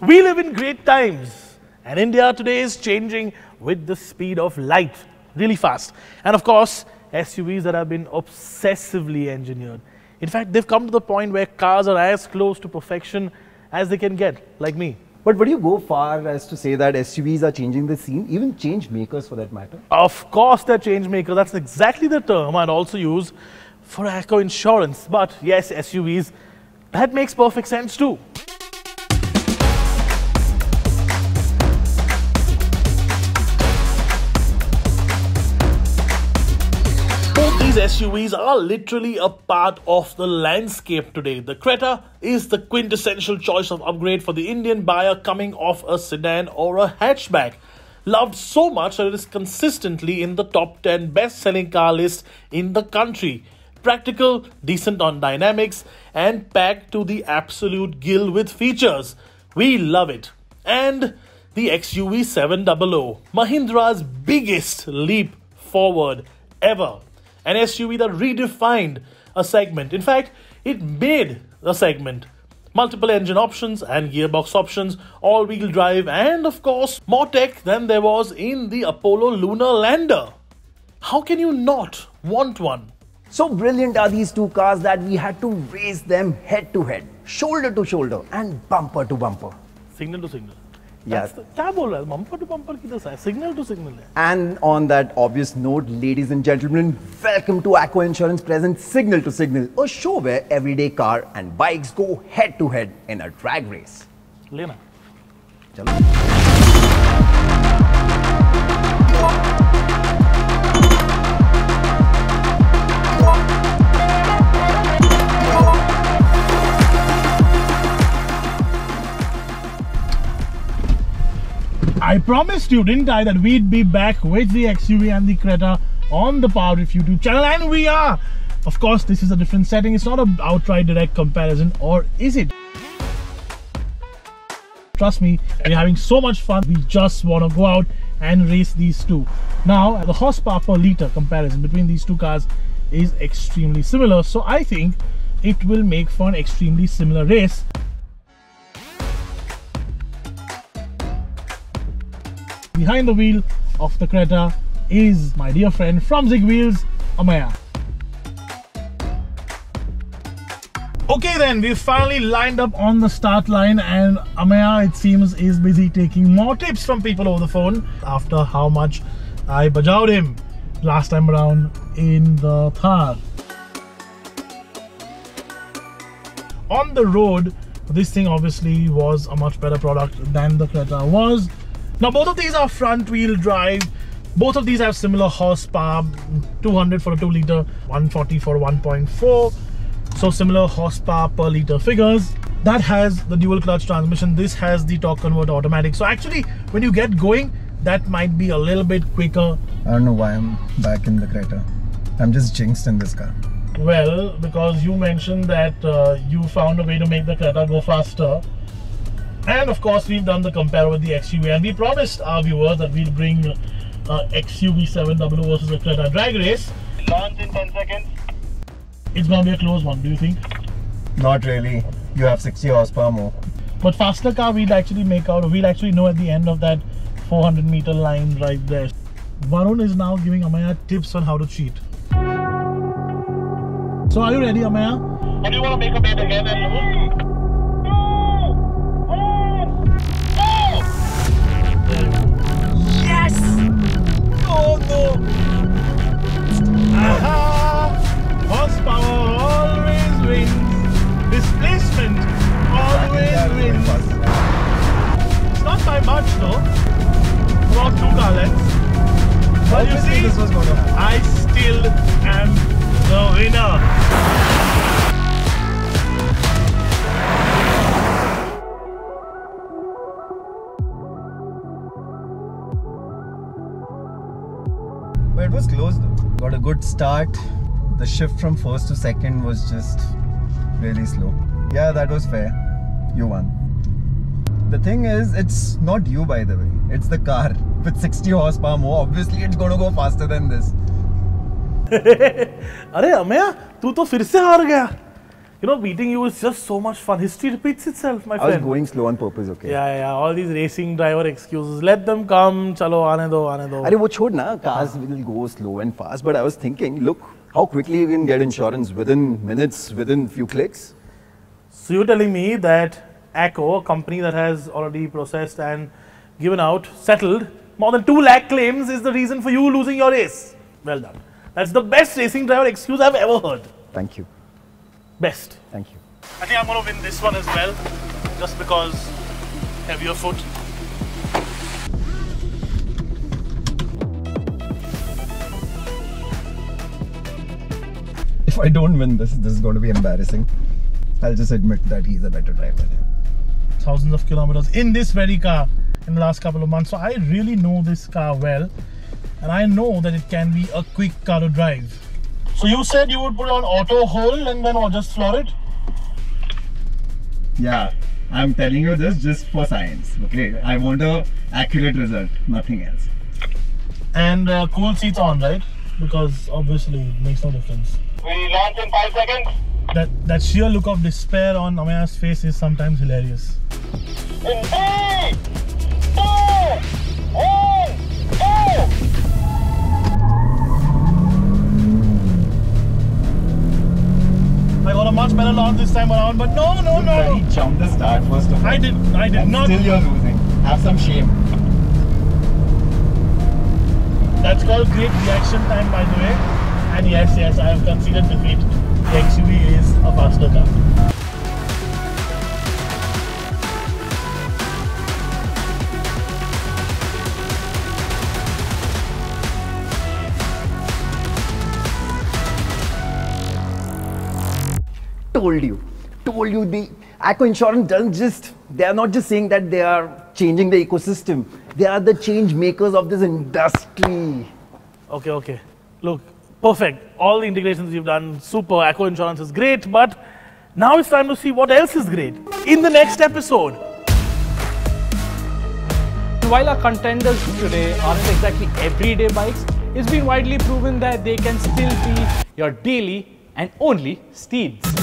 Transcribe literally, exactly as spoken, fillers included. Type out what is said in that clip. We live in great times, and India today is changing with the speed of light, really fast. And of course, S U Vs that have been obsessively engineered. In fact, they've come to the point where cars are as close to perfection as they can get, like me. But would you go far as to say that S U Vs are changing the scene, even change makers for that matter? Of course they're change makers. That's exactly the term I'd also use for Acko Insurance. But yes, S U Vs, that makes perfect sense too. S U Vs are literally a part of the landscape today. The Creta is the quintessential choice of upgrade for the Indian buyer coming off a sedan or a hatchback. Loved so much that it is consistently in the top ten best-selling car list in the country. Practical, decent on dynamics, and packed to the absolute gill with features. We love it. And the X U V seven hundred, Mahindra's biggest leap forward ever. An S U V that redefined a segment. In fact, it made a segment. Multiple engine options and gearbox options, all-wheel drive, and of course, more tech than there was in the Apollo Lunar Lander. How can you not want one? So brilliant are these two cars that we had to race them head-to-head, shoulder-to-shoulder, and bumper-to-bumper. Signal-to-signal. Yes. Signal to signal. And on that obvious note, ladies and gentlemen, welcome to Acko Insurance presents Signal to Signal, a show where everyday car and bikes go head to head in a drag race. Lena. Chalo. I promised you, didn't I, that we'd be back with the X U V and the Creta on the PowerDrift YouTube channel, and we are! Of course, this is a different setting. It's not an outright direct comparison, or is it? Trust me, we're having so much fun, we just want to go out and race these two. Now, the horsepower per litre comparison between these two cars is extremely similar, so I think it will make for an extremely similar race. Behind the wheel of the Creta is my dear friend from Zigwheels, Ameya. Okay then, we've finally lined up on the start line, and Ameya, it seems, is busy taking more tips from people over the phone after how much I bajawed him last time around in the Thar. On the road, this thing obviously was a much better product than the Creta was. Now both of these are front wheel drive, both of these have similar horsepower, two hundred for a two litre, one forty for one point four, so similar horsepower per litre figures. That has the dual clutch transmission, this has the torque converter automatic, so actually when you get going that might be a little bit quicker. I don't know why I'm back in the Creta, I'm just jinxed in this car. Well, because you mentioned that uh, you found a way to make the Creta go faster. And of course, we've done the compare with the X U V, and we promised our viewers that we'll bring uh, X U V seven hundred versus the Creta drag race. Launch in ten seconds. It's gonna be a close one, do you think? Not really. You have sixty horsepower more. But faster car, we'd actually make out, we'll actually know at the end of that four hundred meter line right there. Varun is now giving Ameya tips on how to cheat. So are you ready, Ameya? And you wanna make a bet again and lose? Oh no! Aha! Horsepower always wins. Displacement always wins. It's not by much though. Not too balanced. But you see, this was gonna happen. I still am the winner. But it was close though. Got a good start. The shift from first to second was just really slow. Yeah, that was fair. You won. The thing is, it's not you, by the way. It's the car. With sixty horsepower more, obviously it's going to go faster than this. Arey Ameya, tu to fir se haar gaya. You know, beating you is just so much fun. History repeats itself, my friend. I was going slow on purpose, okay? Yeah, yeah. All these racing driver excuses. Let them come. Chalo, aane do, aane do. Arey, wo chhod na. Cars will go slow and fast. But I was thinking, look, how quickly you can get insurance within minutes, within few clicks. So you're telling me that Acko, a company that has already processed and given out, settled more than two lakh claims, is the reason for you losing your race. Well done. That's the best racing driver excuse I've ever heard. Thank you. Best. Thank you. I think I'm going to win this one as well, just because heavier foot. If I don't win this, this is going to be embarrassing. I'll just admit that he's a better driver. Thousands of kilometers in this very car in the last couple of months. So I really know this car well, and I know that it can be a quick car to drive. So you said you would put on auto hold and then or just floor it? Yeah, I'm telling you this just for science, okay? I want an accurate result, nothing else. And uh, cool seats on, right? Because obviously it makes no difference. We launch in five seconds. That, that sheer look of despair on Ameya's face is sometimes hilarious. In three, two, one, go! I got a much better launch this time around, but no, no, no. He jumped the start first of all. I did, I did and not. Still you're losing. Have some shame. That's called great reaction time, by the way. And yes, yes, I have conceded defeat. The X U V is a faster car. Told you, told you the Acko Insurance doesn't just, they are not just saying that they are changing the ecosystem. They are the change makers of this industry. Okay, okay. Look, perfect. All the integrations you've done, super. Acko Insurance is great, but now it's time to see what else is great in the next episode. While our contenders today aren't exactly everyday bikes, it's been widely proven that they can still be your daily and only steeds.